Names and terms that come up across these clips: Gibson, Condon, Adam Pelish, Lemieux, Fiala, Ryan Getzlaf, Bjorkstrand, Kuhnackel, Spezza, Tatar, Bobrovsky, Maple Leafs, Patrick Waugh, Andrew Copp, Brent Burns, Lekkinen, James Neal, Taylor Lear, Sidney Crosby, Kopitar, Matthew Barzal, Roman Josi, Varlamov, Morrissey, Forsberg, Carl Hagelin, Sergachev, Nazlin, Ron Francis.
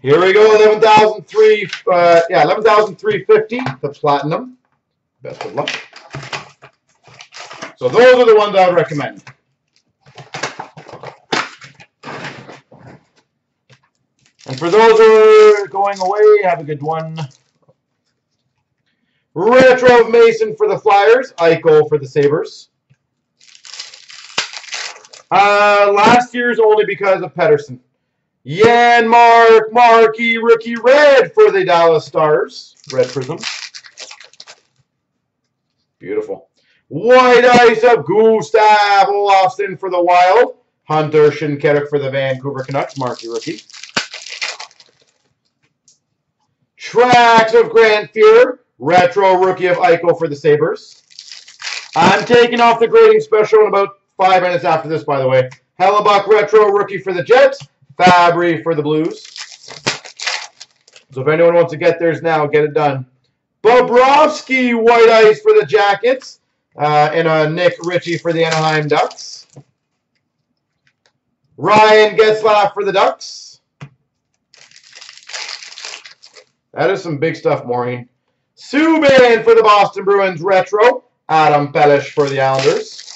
Here we go, 11,350, the Platinum. Best of luck. So those are the ones I would recommend. And for those who are going away, have a good one. Retro Mason for the Flyers, Eichel for the Sabres. Last year's only because of Pedersen. Yanmark Markey Rookie Red for the Dallas Stars. Red Prism. Beautiful. White Ice of Gustav Austin for the Wild. Hunter Shin Ketuk for the Vancouver Canucks. Markey Rookie. Tracks of Grant Fear. Retro Rookie of Eichel for the Sabres. I'm taking off the grading special in about 5 minutes after this, by the way. Hellebuck Retro Rookie for the Jets. Fabry for the Blues. So if anyone wants to get theirs now, get it done. Bobrovsky White Ice for the Jackets. And Nick Ritchie for the Anaheim Ducks. Ryan Getzlaf for the Ducks. That is some big stuff, Maureen. Subban for the Boston Bruins Retro. Adam Pelish for the Islanders.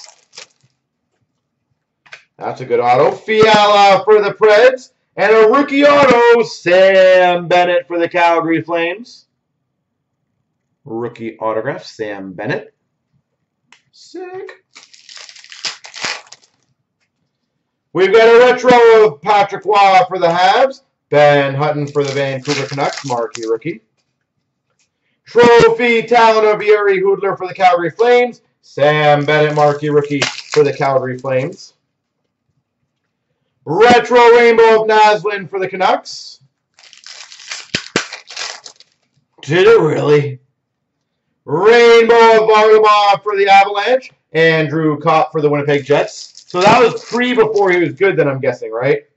That's a good auto. Fiala for the Preds. And a rookie auto, Sam Bennett for the Calgary Flames. Rookie autograph, Sam Bennett. Sick. We've got a retro of Patrick Waugh for the Habs. Ben Hutton for the Vancouver Canucks. Marquee rookie. Trophy talent of Avery Hoodler for the Calgary Flames. Sam Bennett, marquee rookie for the Calgary Flames. Retro Rainbow of Nazlin for the Canucks. Did it really? Rainbow of Varlamov for the Avalanche. Andrew Copp for the Winnipeg Jets. So that was before he was good, then I'm guessing, right?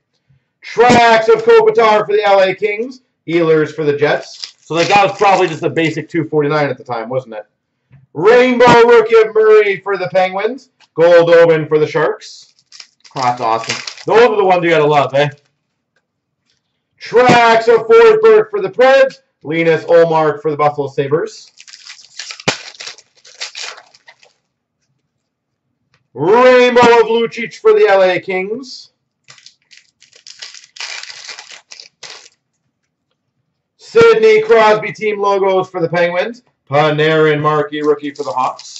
Tracks of Kopitar for the LA Kings. Ehlers for the Jets. So that guy was probably just a basic 249 at the time, wasn't it? Rainbow Rookie of Murray for the Penguins. Goldobin for the Sharks. Oh, that's awesome. Those are the ones you gotta love, eh? Tracks of Forsberg for the Preds. Linus Olmark for the Buffalo Sabres. Rainbow of Lucic for the LA Kings. Sidney Crosby team logos for the Penguins. Panarin Markey rookie for the Hawks.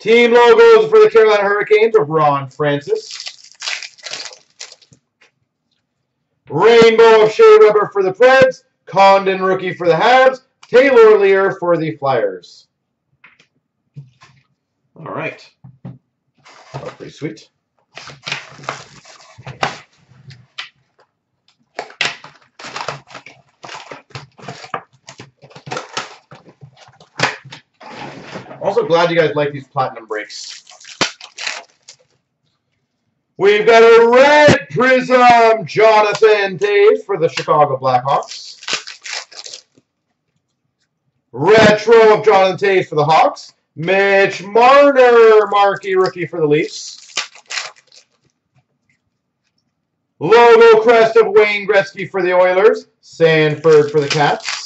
Team logos for the Carolina Hurricanes of Ron Francis. Rainbow of Shea Weber for the Preds. Condon rookie for the Habs. Taylor Lear for the Flyers. All right. Oh, pretty sweet. Also glad you guys like these platinum breaks. We've got a red prism Jonathan Toews for the Chicago Blackhawks. Retro of Jonathan Toews for the Hawks. Mitch Marner, marquee rookie for the Leafs. Logo crest of Wayne Gretzky for the Oilers. Sanford for the Cats.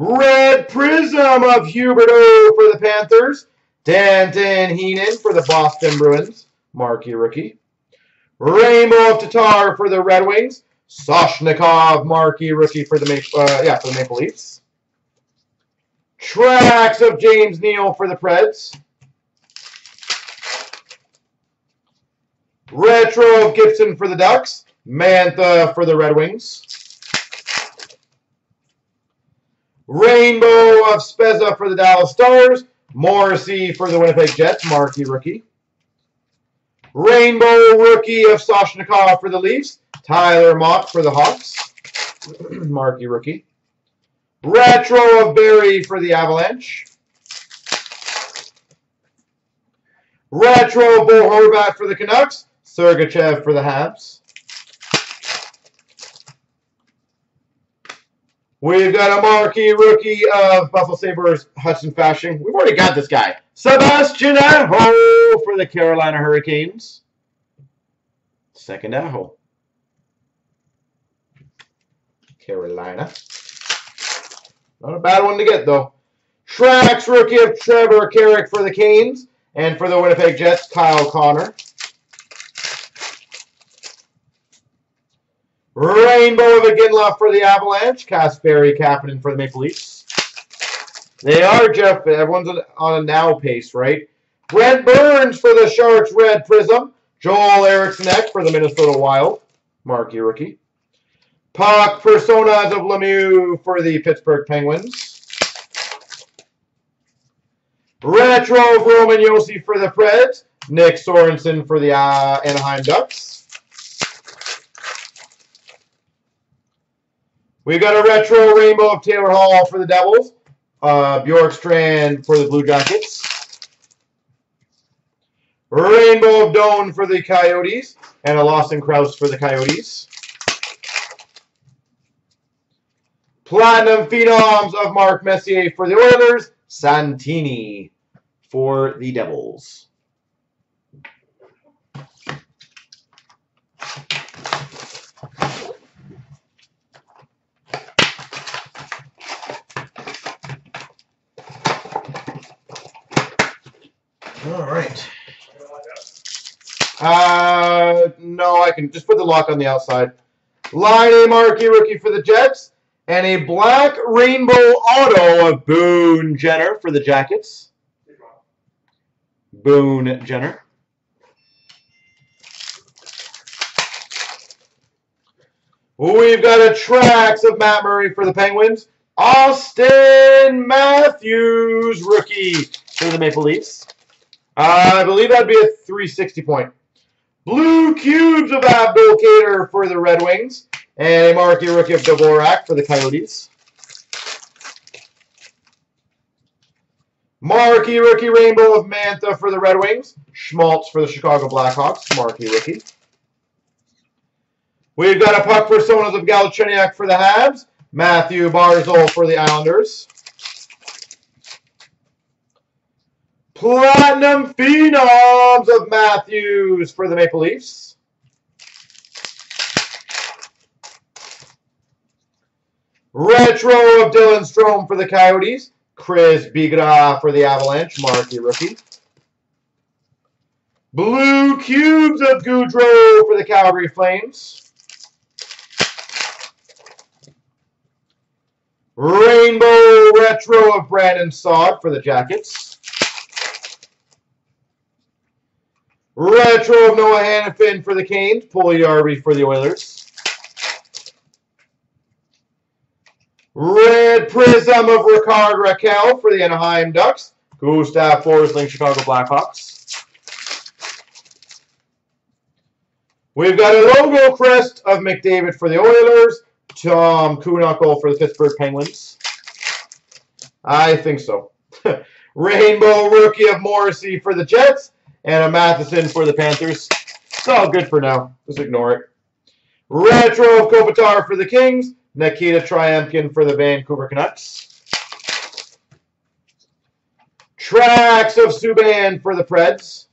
Red Prism of Hubert O for the Panthers. Danton Heinen for the Boston Bruins. Marquee rookie. Rainbow of Tatar for the Red Wings. Soshnikov, marquee rookie for the Maple Leafs. Tracks of James Neal for the Preds. Retro of Gibson for the Ducks. Mantha for the Red Wings. Rainbow of Spezza for the Dallas Stars. Morrissey for the Winnipeg Jets. Marquee rookie. Rainbow rookie of Soshnikov for the Leafs. Tyler Mott for the Hawks. Marquee rookie. Retro of Barry for the Avalanche. Retro of Bo Horvat for the Canucks. Sergachev for the Habs. We've got a marquee rookie of Buffalo Sabres, Hudson Fashing. We've already got this guy. Sebastian Aho for the Carolina Hurricanes. Second Aho. Carolina. Not a bad one to get, though. Tracks rookie of Trevor Carrick for the Canes. And for the Winnipeg Jets, Kyle Connor. Rainbow of Ginla for the Avalanche. Kasperi Kapanen for the Maple Leafs. They are, Jeff. Everyone's on a now pace, right? Brent Burns for the Sharks Red Prism. Joel Eriksson-Ek for the Minnesota Wild. Marquee rookie. Puck Personas of Lemieux for the Pittsburgh Penguins. Retro of Roman Josi for the Preds. Nick Sorensen for the Anaheim Ducks. We've got a retro rainbow of Taylor Hall for the Devils. Bjorkstrand for the Blue Jackets. Rainbow of Doan for the Coyotes. And a Lawson Krause for the Coyotes. Platinum Phenoms of Mark Messier for the Oilers. Santini for the Devils. All right. No, I can just put the lock on the outside. Line A Marquee rookie for the Jets. And a black rainbow auto of Boone Jenner for the Jackets. Boone Jenner. We've got a tracks of Matt Murray for the Penguins. Austin Matthews, rookie for the Maple Leafs. I believe that'd be a 360 point. Blue cubes of Abdul Kader for the Red Wings. And a marquee rookie of Dvorak for the Coyotes. Marquee rookie rainbow of Mantha for the Red Wings. Schmaltz for the Chicago Blackhawks. Marquee rookie. We've got a puck personas of Galchenyuk for the Habs. Matthew Barzal for the Islanders. Platinum Phenoms of Matthews for the Maple Leafs. Retro of Dylan Strome for the Coyotes. Chris Bigra for the Avalanche. Marquee rookie. Blue Cubes of Goudreau for the Calgary Flames. Rainbow Retro of Brandon Saad for the Jackets. Retro of Noah Hannafin for the Canes. Puljujärvi for the Oilers. Red Prism of Ricard Raquel for the Anaheim Ducks. Gustav Forsling, Chicago Blackhawks. We've got a logo crest of McDavid for the Oilers. Tom Kuhnackel for the Pittsburgh Penguins. I think so. Rainbow rookie of Morrissey for the Jets. And a Matheson for the Panthers. It's all good for now. Just ignore it. Retro of Kopitar for the Kings. Nikita Triamkin for the Vancouver Canucks. Tracks of Subban for the Preds.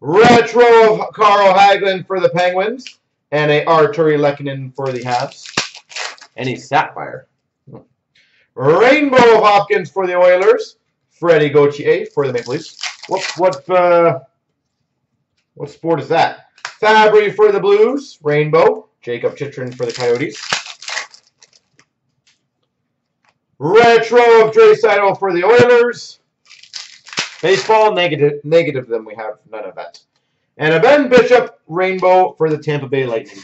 Retro of Carl Hagelin for the Penguins. And a Arturi Lekkinen for the Habs. And a Sapphire. Rainbow of Hopkins for the Oilers. Freddie Gauthier for the Maple Leafs. What sport is that? Fabry for the Blues, rainbow. Jacob Chychrun for the Coyotes. Retro of Draisaitl for the Oilers. Baseball, negative them. We have none of that. And a Ben Bishop, rainbow for the Tampa Bay Lightning.